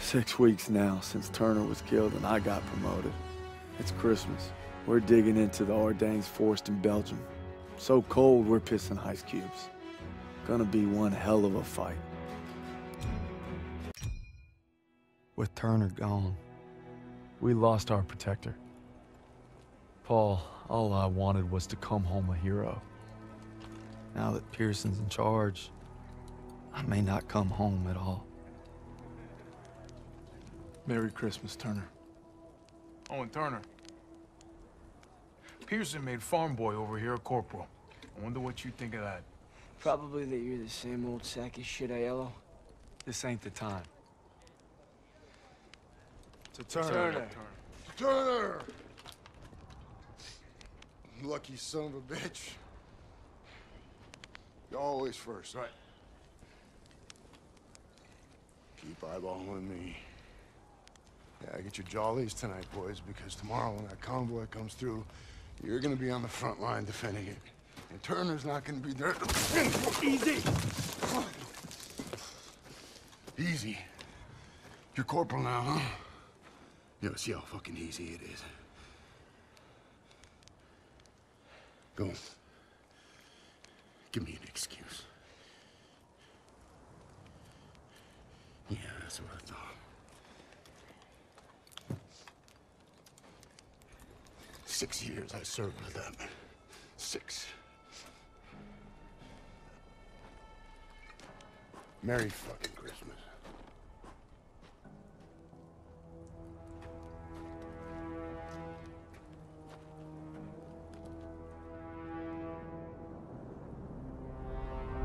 6 weeks now since Turner was killed and I got promoted. It's Christmas. We're digging into the Ardennes forest in Belgium. So cold, we're pissing ice cubes. Gonna be one hell of a fight. With Turner gone, we lost our protector. Paul, all I wanted was to come home a hero. Now that Pearson's in charge, I may not come home at all. Merry Christmas, Turner. Oh, and Turner. Pearson made farm boy over here a corporal. I wonder what you think of that. Probably that you're the same old sack of shit, Aiello. This ain't the time. To Turner. To Turner! Lucky son of a bitch. You're always first, right? Keep eyeballing me. Yeah, get your jollies tonight, boys, because tomorrow when that convoy comes through, you're gonna be on the front line defending it. And Turner's not gonna be there. Easy! Easy. You're corporal now, huh? You know, see how fucking easy it is. Go on. Give me an excuse. Yeah, that's what I thought. Six years I served with that man. 6. Merry fucking Christmas.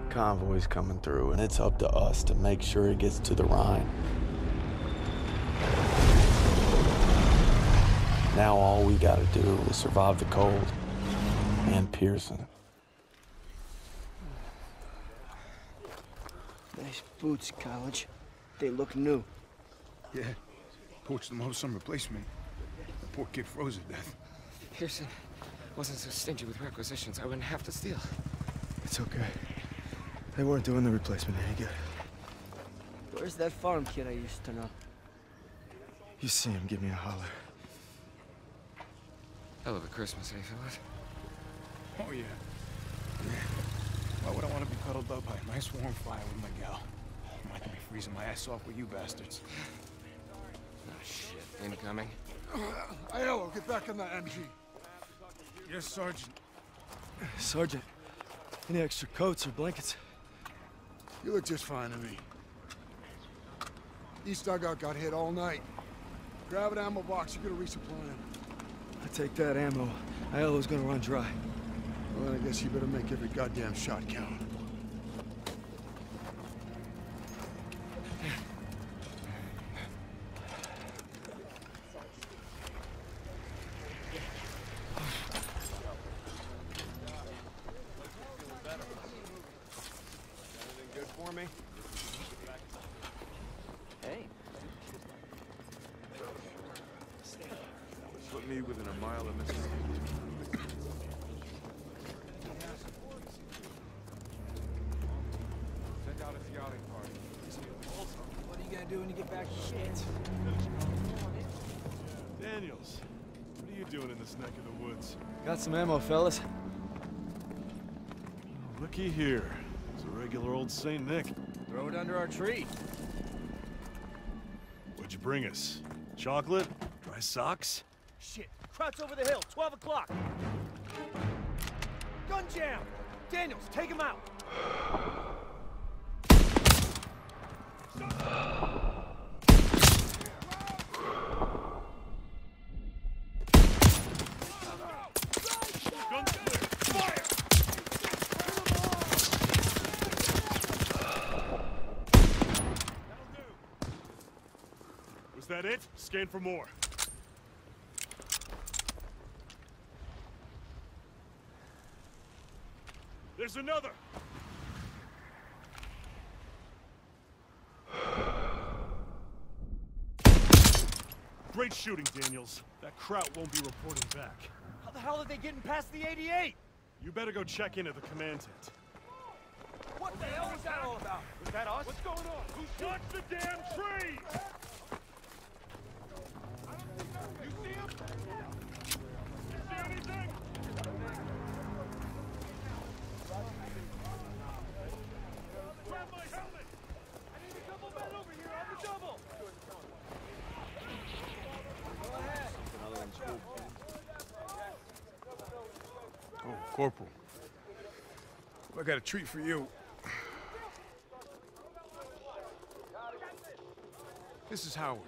Convoy's coming through, and it's up to us to make sure it gets to the Rhine. Now all we gotta do is survive the cold. And Pearson. Nice boots, college. They look new. Yeah. Poached them off some replacement. The poor kid froze to death. Pearson wasn't so stingy with requisitions. I wouldn't have to steal. It's okay. They weren't doing the replacement any good. Where's that farm kid I used to know? You see him, give me a holler. Hell of a Christmas, eh, fellas? Oh, yeah. Why would I want to be cuddled up by a nice warm fire with my gal? I'm not gonna be freezing my ass off with you bastards. Oh, shit. Incoming. Aiello, get back in that MG. Yes, Sergeant. Sergeant, any extra coats or blankets? You look just fine to me. East dugout got hit all night. Grab an ammo box, you're gonna resupply him. I take that ammo. Aiello's gonna run dry. Well, then I guess you better make every goddamn shot count. Daniels, what are you doing in this neck of the woods? Got some ammo, fellas. Oh, looky here. It's a regular old St. Nick. Throw it under our tree. What'd you bring us? Chocolate? Dry socks? Shit. Krauts over the hill. 12 o'clock. Gun jam! Daniels, take him out! It. Scan for more. There's another. Great shooting, Daniels. That Kraut won't be reporting back. How the hell are they getting past the 88? You better go check in at the command tent. What the hell was that all about? Was that us? What's going on? Who shot the damn tree? You see him? You see anything? Grab my helmet! I need a couple men over here on the double! Go ahead! Oh, Corporal. I got a treat for you. This is Howard.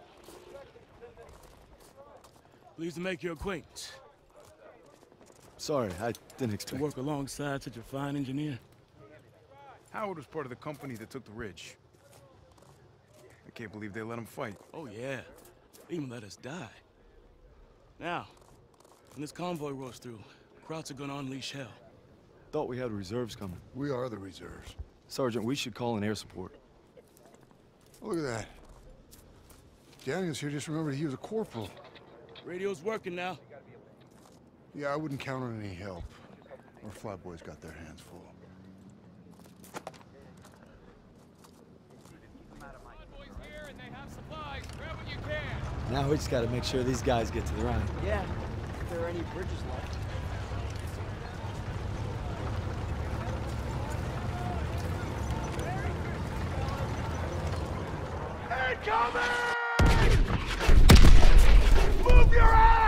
Pleased to make your acquaintance. Sorry, I didn't expect to work alongside such a fine engineer. Howard was part of the company that took the ridge. I can't believe they let him fight. Oh, yeah. They even let us die. Now, when this convoy rolls through, Krauts are gonna unleash hell. Thought we had reserves coming. We are the reserves. Sergeant, we should call in air support. Look at that. Daniels here just remembered he was a corporal. Radio's working now. Yeah, I wouldn't count on any help. Our flyboys got their hands full. Flyboys here and they have supplies. Grab what you can. Now we just got to make sure these guys get to the Rhine. Yeah, if there are any bridges left. Move your ass!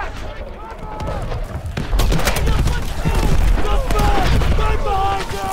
The back! Right behind you!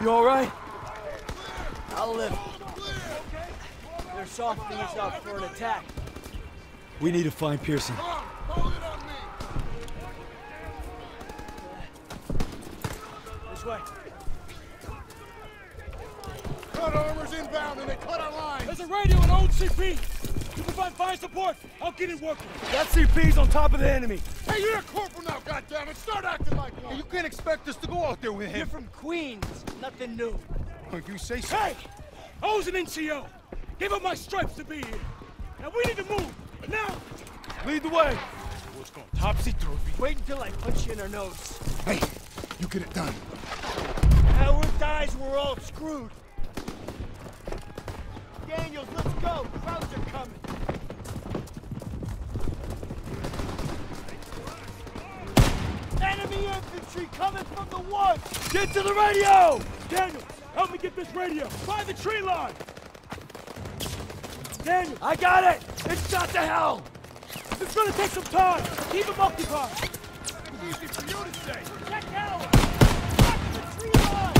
You all right? I'll live. They're softening us up for an attack. We need to find Pearson. This way. Cut armor's inbound and they cut our line. There's a radio and old CP. You provide fire support. I'll get it working. That CP's on top of the enemy. Hey, you're a corporal now, goddammit! Start acting like one! Hey, you can't expect us to go out there with him! You're from Queens! Nothing new! You say so? Hey! I was an NCO! Gave up my stripes to be here! Now we need to move! Now! Lead the way! What's going topsy-turvy? Wait until I punch you in her nose! Hey! You get it done! Howard dies, we're all screwed! Daniels, let's go! Crowds are coming! Enemy infantry coming from the woods! Get to the radio! Daniel, help me get this radio! By the tree line! Daniel! I got it! It's shot to hell! It's gonna take some time! Keep him occupied! It's easy for you to say! Check out! Back to the tree line!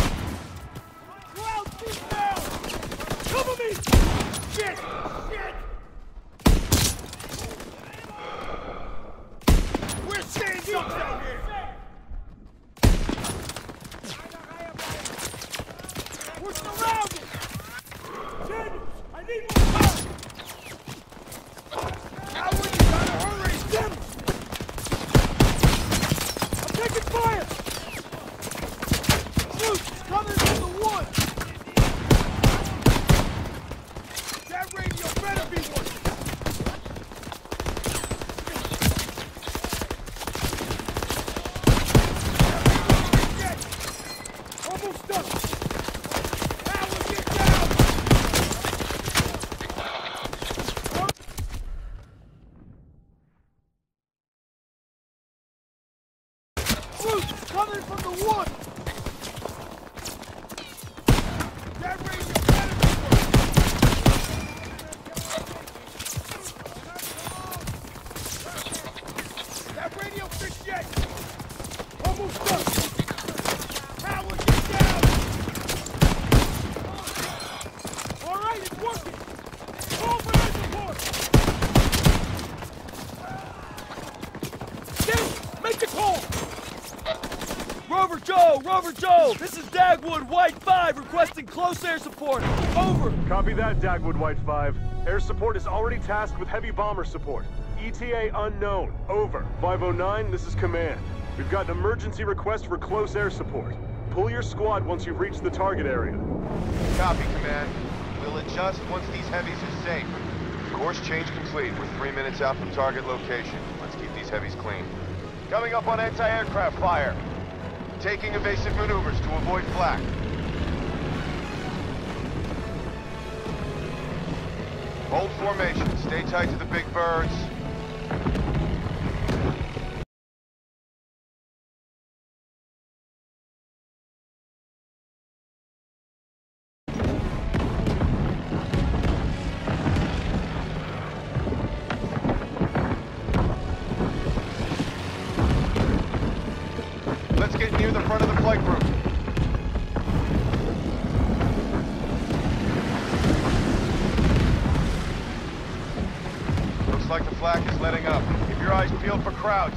Crowd deep down! Cover me! Shit! Shit! We're staying stuck down here! We're surrounded! Daniels, I need more help! Howard, you gotta hurry! Daniels! I'm taking fire! Shoot! It's coming from the woods! That radio better be working! Rover Joe, this is Dagwood White 5 requesting close air support. Over. Copy that, Dagwood White 5. Air support is already tasked with heavy bomber support. ETA unknown. Over. 509, this is command. We've got an emergency request for close air support. Pull your squad once you've reached the target area. Copy, command. We'll adjust once these heavies are safe. Course change complete. We're 3 minutes out from target location. Let's keep these heavies clean. Coming up on anti-aircraft fire. Taking evasive maneuvers to avoid flak. Hold formation. Stay tight to the big birds. Let's get near the front of the flight group. Looks like the flak is letting up. Keep your eyes peeled for Krauts.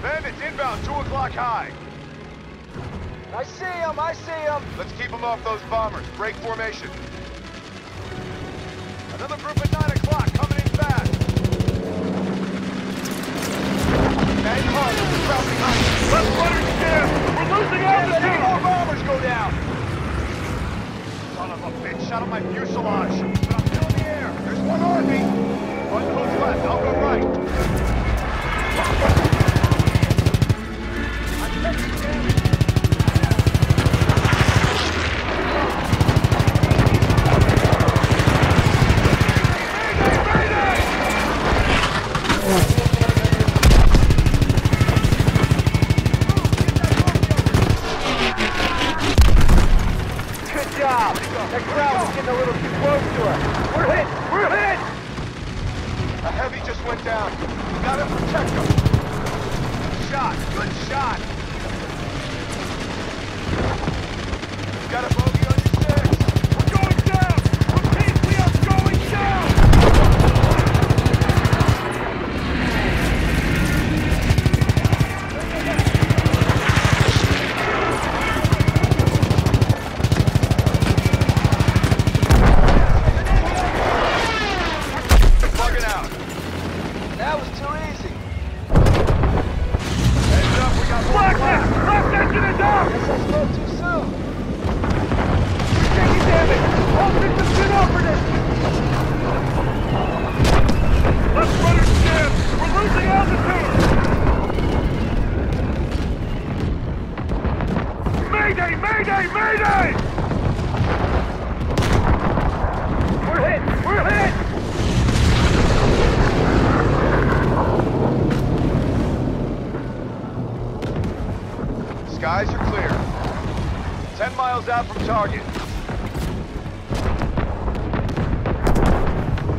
Bandits inbound, 2 o'clock high. I see them, I see them. Let's keep them off those bombers. Break formation. Another group at 9 o'clock, coming in fast. And hard, Krauts behind. Left rudder's jammed! We're losing altitude! Two more bombers go down! Son of a bitch, shot on my fuselage! But I'm still in the air! There's one Army! One goes left, I'll go right! I'm taking damage! Mayday! Mayday! That crowd is getting a little too close to us. We're hit! We're hit! A heavy just went down. You gotta protect him. Shot. Good shot. You got a bogey on your 6. We're going down! Repeat, we are going down! Skies are clear. 10 miles out from target.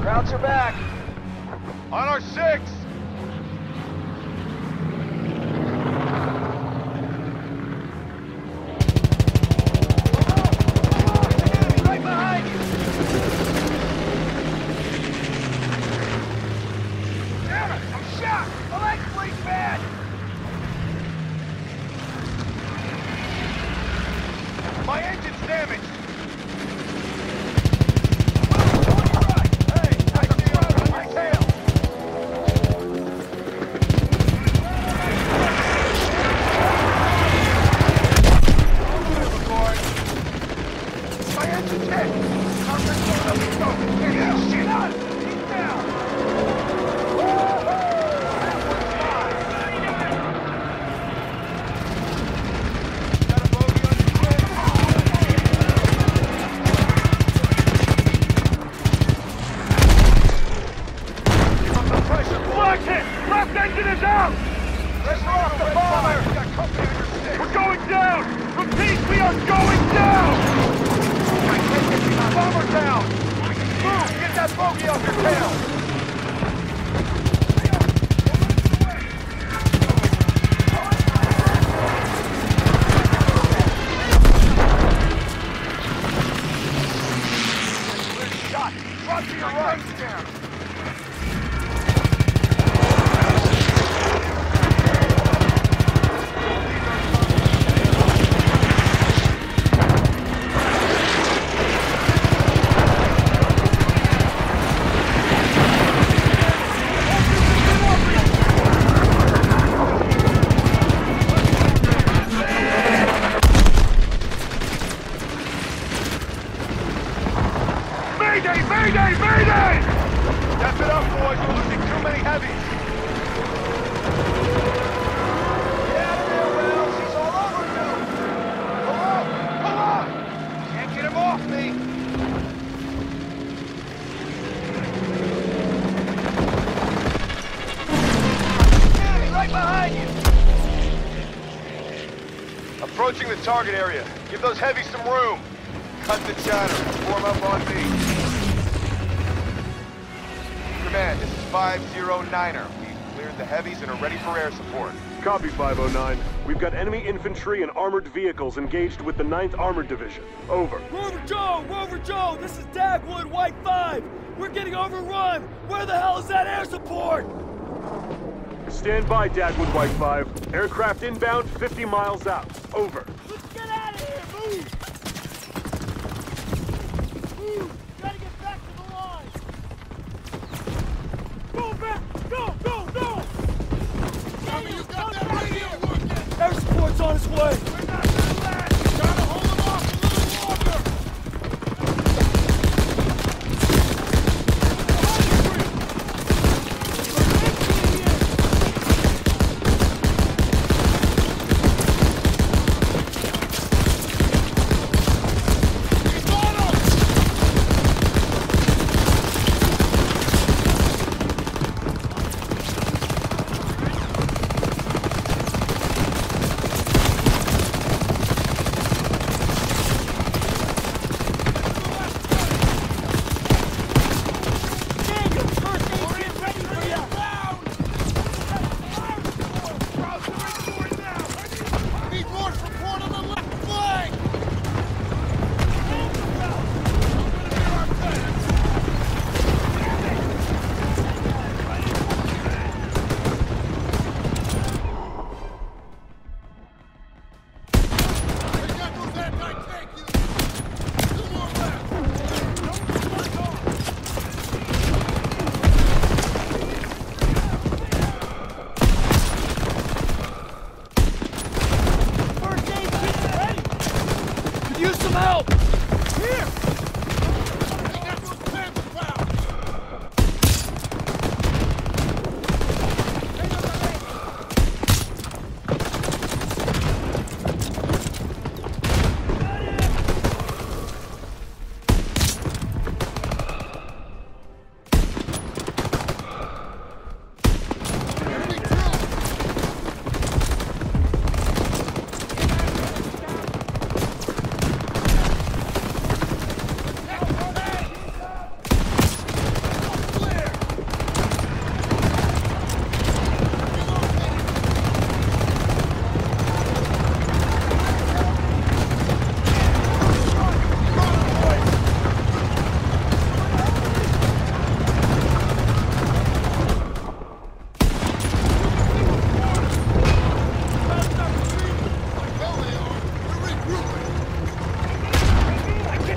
Krauts are back. On our 6! the target area. Give those heavies some room. Cut the chatter. Form up on me. Command, this is 509er. We've cleared the heavies and are ready for air support. Copy, 509. We've got enemy infantry and armored vehicles engaged with the 9th Armored Division. Over. Rover Joe! Rover Joe! This is Dagwood White 5! We're getting overrun! Where the hell is that air support? Stand by, Dagwood White 5. Aircraft inbound, 50 miles out. Over. Let's get out of here! Move! Move! Gotta get back to the line! Go back! Go! Go! Go! Tommy, you got that radio working! Air support's on its way! We're not that bad! Try to hold them off a little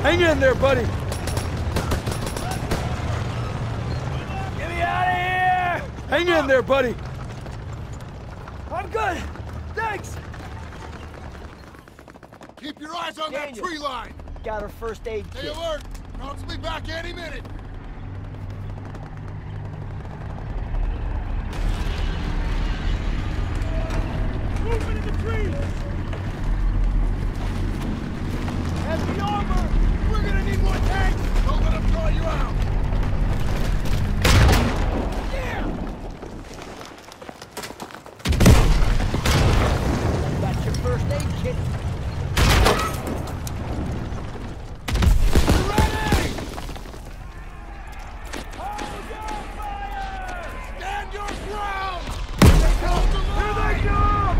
Hang in there, buddy! Get me out of here! Hang in there, buddy! I'm good! Thanks! Keep your eyes on Daniels. That tree line! Got her first aid kit. Stay alert! Krauts will be back any minute! Movement in the trees! Heavy armor! We're gonna need more tanks! Don't let them draw you out! Yeah! That's your first aid kit! Ready! Hold your fire! Stand your ground! Here they come!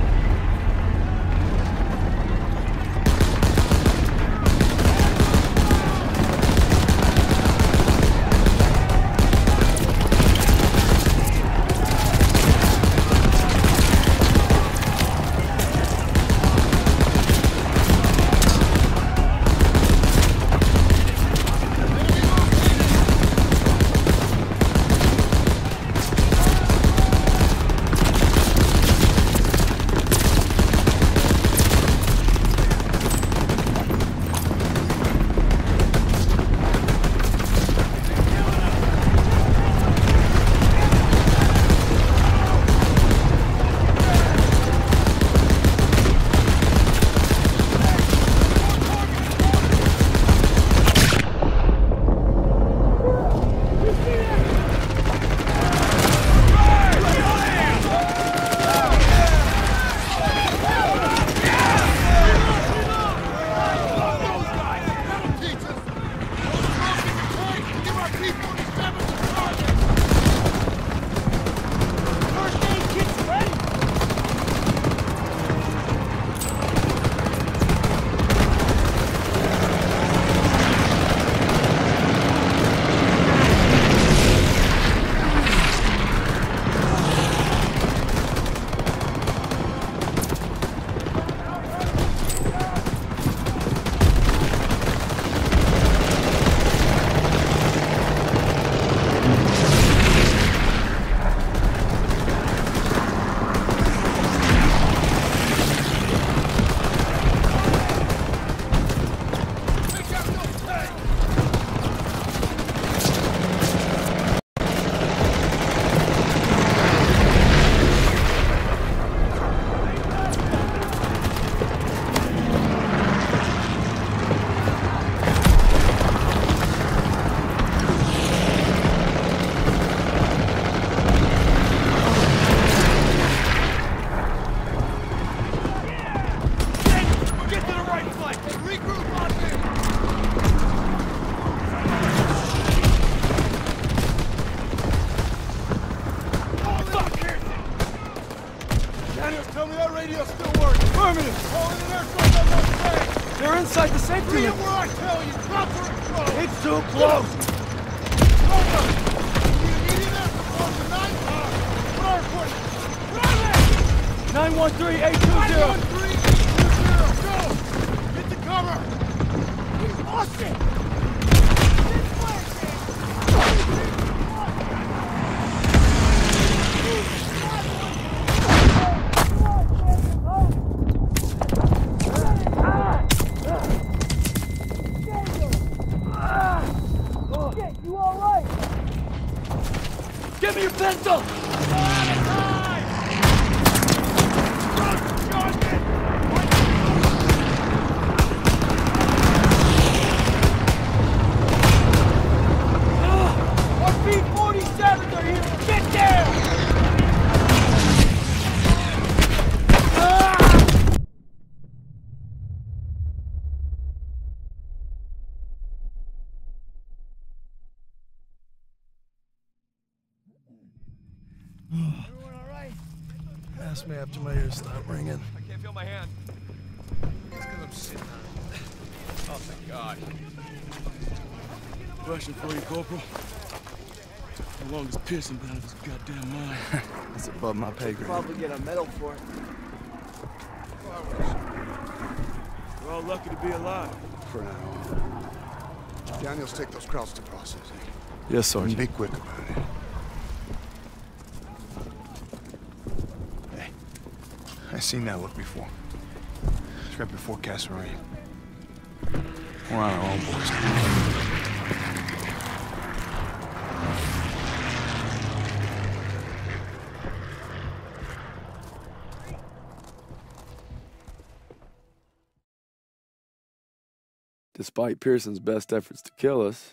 Ask me after my ears stop ringing. I can't feel my hand. It's because I'm sitting on it. Oh, thank God. Rushing for you, Corporal. How long has Pearson been out of his goddamn mind? That's above my pay grade. Probably get a medal for it. We're all lucky to be alive. For now. Daniels, take those Krauts to process. Yes, Sergeant. Be quick about it. I've seen that look before. It's right before Casserine. We're on our own, boys. Despite Pearson's best efforts to kill us,